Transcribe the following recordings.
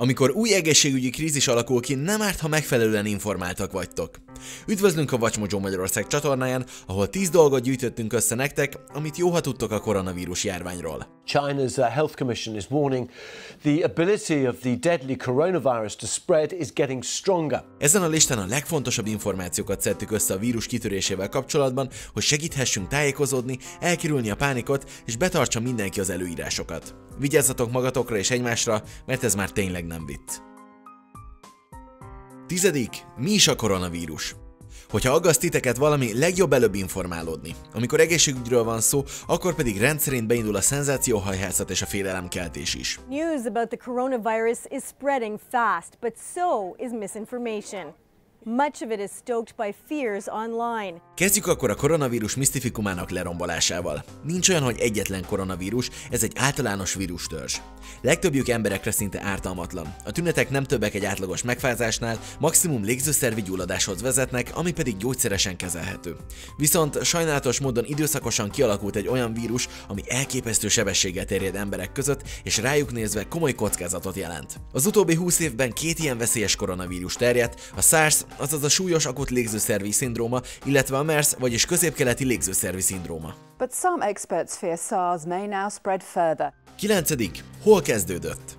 Amikor új egészségügyi krízis alakul ki, nem árt, ha megfelelően informáltak vagytok. Üdvözlünk a WatchMojo Magyarország csatornáján, ahol 10 dolgot gyűjtöttünk össze nektek, amit jó, ha tudtok a koronavírus járványról. China's Health Commission is warning the ability of the deadly coronavirus to spread is getting stronger. Ezen a listán a legfontosabb információkat szedtük össze a vírus kitörésével kapcsolatban, hogy segíthessünk tájékozódni, elkerülni a pánikot és betartsa mindenki az előírásokat. Vigyázzatok magatokra és egymásra, mert ez már tényleg nem vicc. 10. Mi is a koronavírus? Hogyha aggaszt titeket valami, legjobb előbb informálódni. Amikor egészségügyről van szó, akkor pedig rendszerint beindul a szenzációhajhászat és a félelemkeltés is. News about the coronavirus is spreading fast, but so is misinformation. Much of it is stoked by fears online. Kezdjük akkor a koronavírus misztifikumának lerombolásával. Nincs olyan, hogy egyetlen koronavírus, ez egy általános vírustörzs. Legtöbbjük emberekre szinte ártalmatlan. A tünetek nem többek egy átlagos megfázásnál, maximum légzőszervi gyulladáshoz vezetnek, ami pedig gyógyszeresen kezelhető. Viszont sajnálatos módon időszakosan kialakult egy olyan vírus, ami elképesztő sebességgel terjed emberek között, és rájuk nézve komoly kockázatot jelent. Az utóbbi 20 évben 2 ilyen veszélyes koronavírus terjedt, a SARS, azaz a súlyos akut légzőszervi szindróma, illetve a MERS, vagyis középkeleti légzőszervi szindróma. But some experts fear SARS may now spread further. 9. Hol kezdődött?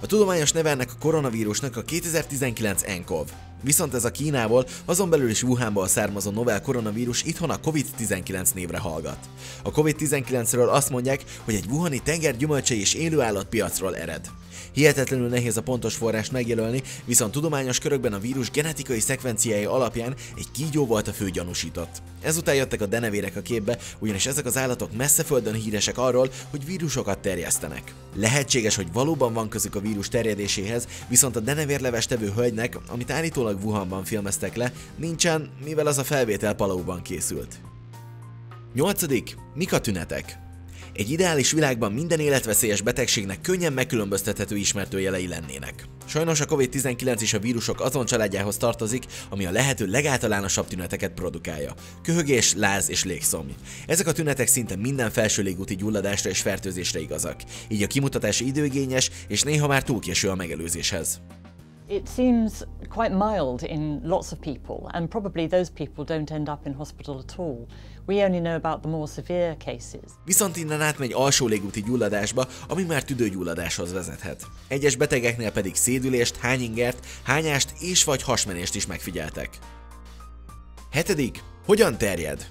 A tudományos neve ennek a koronavírusnak a 2019 nCoV. Viszont ez a Kínából, azon belül is Wuhanból származó novel koronavírus itthon a COVID-19 névre hallgat. A COVID-19-ről azt mondják, hogy egy wuhani tenger gyümölcsei és élőállat piacról ered. Hihetetlenül nehéz a pontos forrást megjelölni, viszont tudományos körökben a vírus genetikai szekvenciái alapján egy kígyó volt a fő gyanúsított. Ezután jöttek a denevérek a képbe, ugyanis ezek az állatok messzeföldön híresek arról, hogy vírusokat terjesztenek. Lehetséges, hogy valóban van közük a vírus terjedéséhez, viszont a denevérlevestevő hölgynek, amit állítólag Wuhanban filmeztek le, nincsen, mivel az a felvétel Palauban készült. 8. Mik a tünetek? Egy ideális világban minden életveszélyes betegségnek könnyen megkülönböztethető ismertőjelei lennének. Sajnos a COVID-19 is a vírusok azon családjához tartozik, ami a lehető legáltalánosabb tüneteket produkálja. Köhögés, láz és légszomj. Ezek a tünetek szinte minden felső légúti gyulladásra és fertőzésre igazak. Így a kimutatás időigényes és néha már túl késő a megelőzéshez. It seems quite mild in lots of people, and probably those people don't end up in hospital at all. We only know about the more severe cases. Viszont innen átmegy alsó légúti gyulladásba, ami már tüdőgyulladáshoz vezethet. Egyes betegeknél pedig szédülést, hányingert, hányást és vagy hasmenést is megfigyeltek. 7. Hogyan terjed?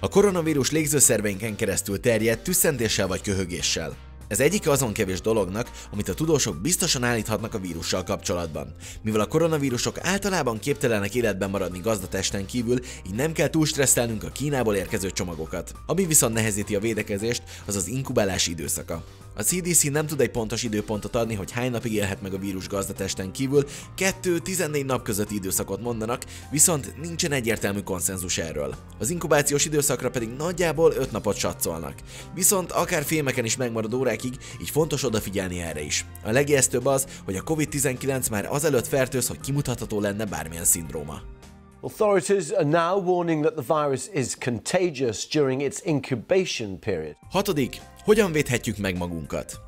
A koronavírus légzőszerveinken keresztül terjed tüsszentéssel vagy köhögéssel. Ez egyik azon kevés dolognak, amit a tudósok biztosan állíthatnak a vírussal kapcsolatban. Mivel a koronavírusok általában képtelenek életben maradni gazdatesten kívül, így nem kell túl stresszelnünk a Kínából érkező csomagokat. Ami viszont nehezíti a védekezést, az az inkubálási időszaka. A CDC nem tud egy pontos időpontot adni, hogy hány napig élhet meg a vírus gazdatesten kívül, 2-14 nap közötti időszakot mondanak, viszont nincsen egyértelmű konszenzus erről. Az inkubációs időszakra pedig nagyjából 5 napot satszolnak. Viszont akár filmeken is megmarad órákig, így fontos odafigyelni erre is. A legijesztőbb az, hogy a COVID-19 már azelőtt fertőz, hogy kimutatható lenne bármilyen szindróma. Authorities are now warning that the virus is contagious during its incubation period. 6. Hogyan védhetjük meg magunkat?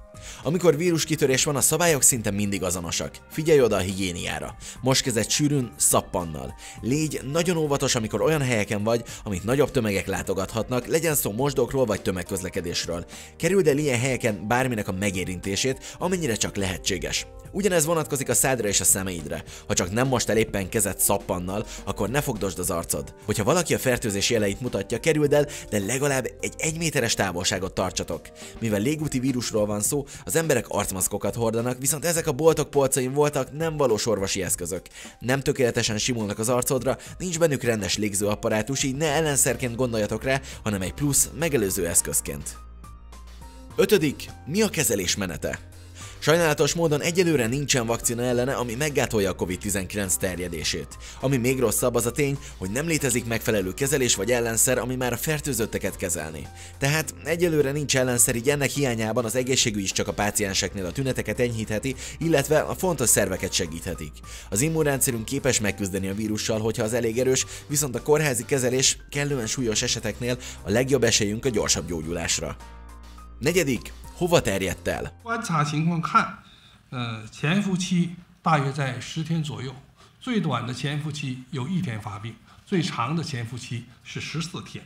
Amikor víruskitörés van, a szabályok szinte mindig azonosak. Figyelj oda a higiéniára. Most kezed sűrűn, szappannal. Légy nagyon óvatos, amikor olyan helyeken vagy, amit nagyobb tömegek látogathatnak, legyen szó mosdókról vagy tömegközlekedésről. Kerüld el ilyen helyeken bárminek a megérintését, amennyire csak lehetséges. Ugyanez vonatkozik a szádra és a szemeidre. Ha csak nem most el éppen kezed szappannal, akkor ne fogdosd az arcod. Hogyha valaki a fertőzés jeleit mutatja, kerüld el, de legalább egy 1 méteres távolságot tartsatok. Mivel légúti vírusról van szó, az emberek arcmaszkokat hordanak, viszont ezek a boltok polcain voltak nem valós orvosi eszközök. Nem tökéletesen simulnak az arcodra, nincs bennük rendes légzőapparátus, így ne ellenszerként gondoljatok rá, hanem egy plusz, megelőző eszközként. 5. Mi a kezelés menete? Sajnálatos módon egyelőre nincsen vakcina ellene, ami meggátolja a COVID-19 terjedését. Ami még rosszabb az a tény, hogy nem létezik megfelelő kezelés vagy ellenszer, ami már a fertőzötteket kezelni. Tehát egyelőre nincs ellenszer, így ennek hiányában az egészségügy is csak a pácienseknél a tüneteket enyhítheti, illetve a fontos szerveket segíthetik. Az immunrendszerünk képes megküzdeni a vírussal, hogyha az elég erős, viszont a kórházi kezelés kellően súlyos eseteknél a legjobb esélyünk a gyorsabb gyógyulásra. 4. Hova terjedt el? 潜伏期大约在10天左右，最短的潜伏期有1天发病，最长的潜伏期是14天。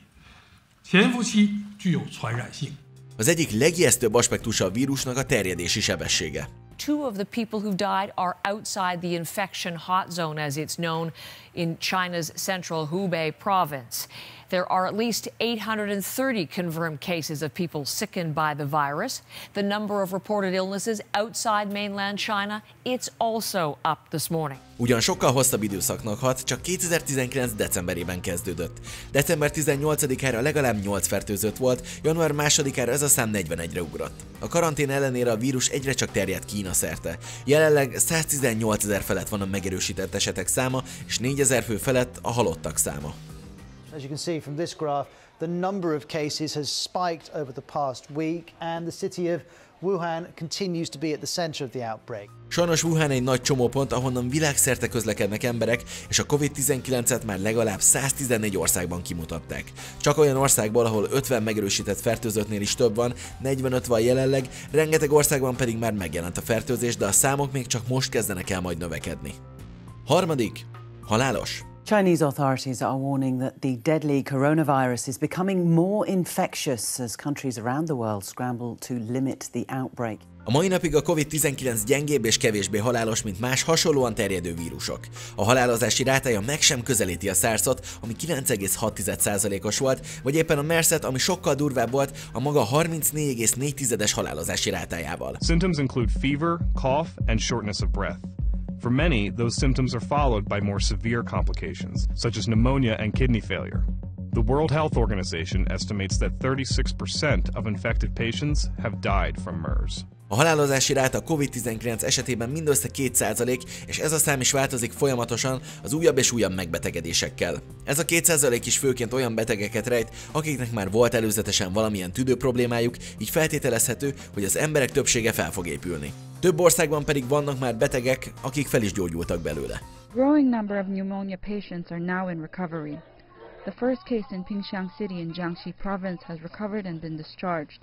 潜伏期具有传染性。 Az egyik legijesztőbb aspektusa a vírusnak a terjedési sebessége. Two of the people who died are outside the infection hot zone, as it's known in China's central Hubei province. There are at least 830 confirmed cases of people sickened by the virus. The number of reported illnesses outside mainland China, it's also up this morning. Ugyan sokkal hosszabb időszaknak hat, csak 2019. decemberében kezdődött. December 18-ára legalább 8 fertőzött volt, január 2-ára ez a szám 41-re ugrott. A karantén ellenére a vírus egyre csak terjed Kína szerte. Jelenleg 118.000 felett van a megerősített esetek száma, és 4.000 fő felett a halottak száma. As you can see from this graph, the number of cases has spiked over the past week, and the city of Wuhan continues to be at the center of the outbreak. Sajnos Wuhan egy nagy csomópont, ahonnan világszerte közlekednek emberek, és a COVID-19-et már legalább 114 országban kimutatták. Csak olyan országból, ahol 50 megerősített fertőzöttnél is több van, 45 van jelenleg, rengeteg országban pedig már megjelent a fertőzés, de a számok még csak most kezdenek el majd növekedni. Harmadik, halálos. Chinese authorities are warning that the deadly coronavirus is becoming more infectious as countries around the world scramble to limit the outbreak. A mai napig a COVID-19 gyengébb és kevésbé halálos, mint más hasonlóan terjedő vírusok. A halálozási rátája meg sem közelíti a SARS-ot, ami 9,6%-os volt, vagy éppen a MERS-et, ami sokkal durvább volt, a maga 34,4%-es halálozási rátájával. Symptoms include fever, cough and shortness of breath. For many, those symptoms are followed by more severe complications, such as pneumonia and kidney failure. The World Health Organization estimates that 36% of infected patients have died from MERS. A halálozási ráta a COVID-19 esetében mindössze 2%, és ez a szám is változik folyamatosan az újabb és újabb megbetegedésekkel. Ez a 2% is főként olyan betegeket rejt, akiknek már volt előzetesen valamilyen tüdő problémájuk, így feltételezhető, hogy az emberek többsége fel fog épülni. Több országban pedig vannak már betegek, akik fel is gyógyultak belőle. Growing number of pneumonia patients are now in recovery. The first case in Pingxiang City in Jiangxi Province has recovered and been discharged,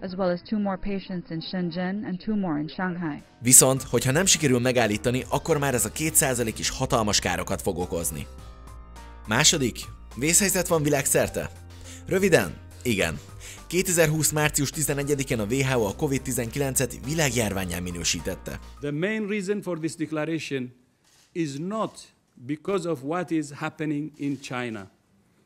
as well as 2 more patients in Shenzhen and 2 more in Shanghai. Viszont, hogyha nem sikerül megállítani, akkor már ez a 2% is hatalmas károkat fog okozni. Második, vészhelyzet van világszerte? Röviden, igen. 2020. március 11-én a WHO a COVID-19-et világjárvánnyá minősítette. The main reason for this declaration is not because of what is happening in China,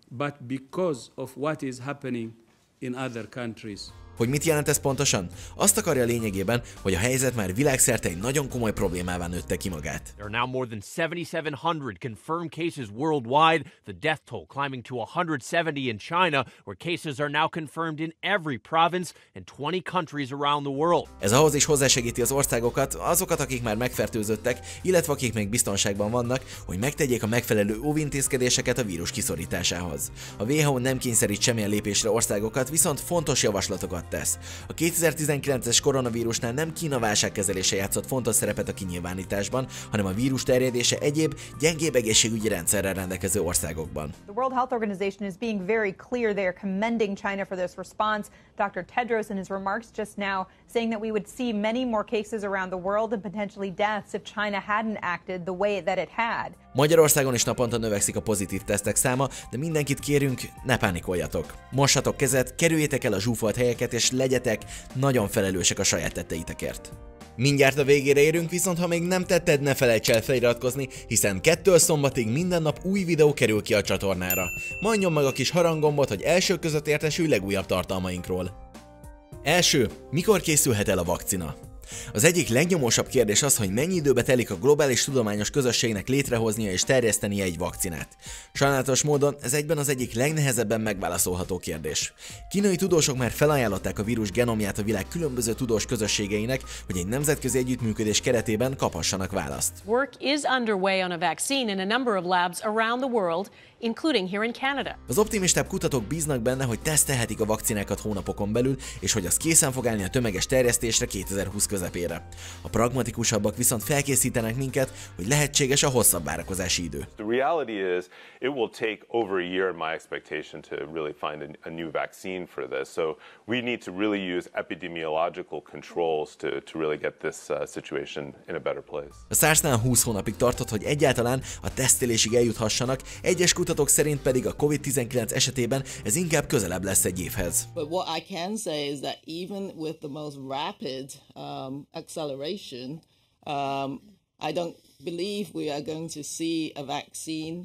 but because of what is happening in other countries. Hogy mit jelent ez pontosan? Azt akarja lényegében, hogy a helyzet már világszerte egy nagyon komoly problémává nőtte ki magát. There are now more than 7,700 confirmed cases worldwide, the death toll climbing to 170 in China, where cases are now confirmed in every province and 20 countries around the world. Ez ahhoz is hozzásegíti az országokat, azokat, akik már megfertőzöttek, illetve akik még biztonságban vannak, hogy megtegyék a megfelelő óvintézkedéseket a vírus kiszorításához. A WHO nem kényszerít semmilyen lépésre országokat, viszont fontos javaslatokat tesz. A 2019-es koronavírusnál nem Kína válságkezelése játszott fontos szerepet a kinyilvánításban, hanem a vírus terjedése egyéb, gyengébb egészségügyi rendszerrel rendelkező országokban. The World Health Organization is being very clear. They are commending China for this response. Dr. Tedros in his remarks just now saying that we would see many more cases around the world and potentially deaths if China hadn't acted the way that it had. Magyarországon is naponta növekszik a pozitív tesztek száma, de mindenkit kérünk, ne pánikoljatok. Mossatok kezet, kerüljétek el a zsúfolt helyeket, és legyetek nagyon felelősek a saját tetteitekért. Mindjárt a végére érünk, viszont ha még nem tetted, ne felejts el feliratkozni, hiszen 2-től szombatig minden nap új videó kerül ki a csatornára. Majd nyomd meg a kis haranggombot, hogy első között értesülj legújabb tartalmainkról. Első, mikor készülhet el a vakcina? Az egyik legnyomósabb kérdés az, hogy mennyi időbe telik a globális tudományos közösségnek létrehoznia és terjesztenie egy vakcinát. Sajnálatos módon ez egyben az egyik legnehezebben megválaszolható kérdés. Kínai tudósok már felajánlották a vírus genomját a világ különböző tudós közösségeinek, hogy egy nemzetközi együttműködés keretében kaphassanak választ. Work is underway on a vaccine in a number of labs around the world, including here in Canada. Az optimistább kutatók bíznak benne, hogy tesztelhetik a vakcinákat hónapokon belül, és hogy az készen fog állni a tömeges terjesztésre 2020 közepére. A pragmatikusabbak viszont felkészítenek minket, hogy lehetséges a hosszabb várakozási idő. The reality is, it will take over a year in my expectation to really find a new vaccine for this. So we need to really use epidemiological controls to really get this situation in a better place. A SARS-nál 20 hónapig tartott, hogy egyáltalán a tesztelésig eljuthassanak, egyes kutatók szerint pedig a COVID-19 esetében ez inkább közelebb lesz egy évhez. But what I can say is that even with the most rapid acceleration, I don't believe we are going to see a vaccine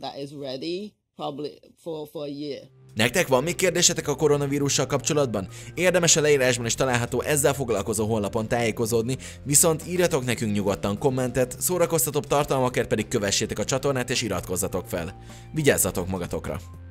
that is ready probably for a year. Nektek van még kérdésetek a koronavírussal kapcsolatban? Érdemes a leírásban is található ezzel foglalkozó honlapon tájékozódni, viszont írjatok nekünk nyugodtan kommentet, szórakoztatóbb tartalmakért pedig kövessétek a csatornát és iratkozzatok fel. Vigyázzatok magatokra!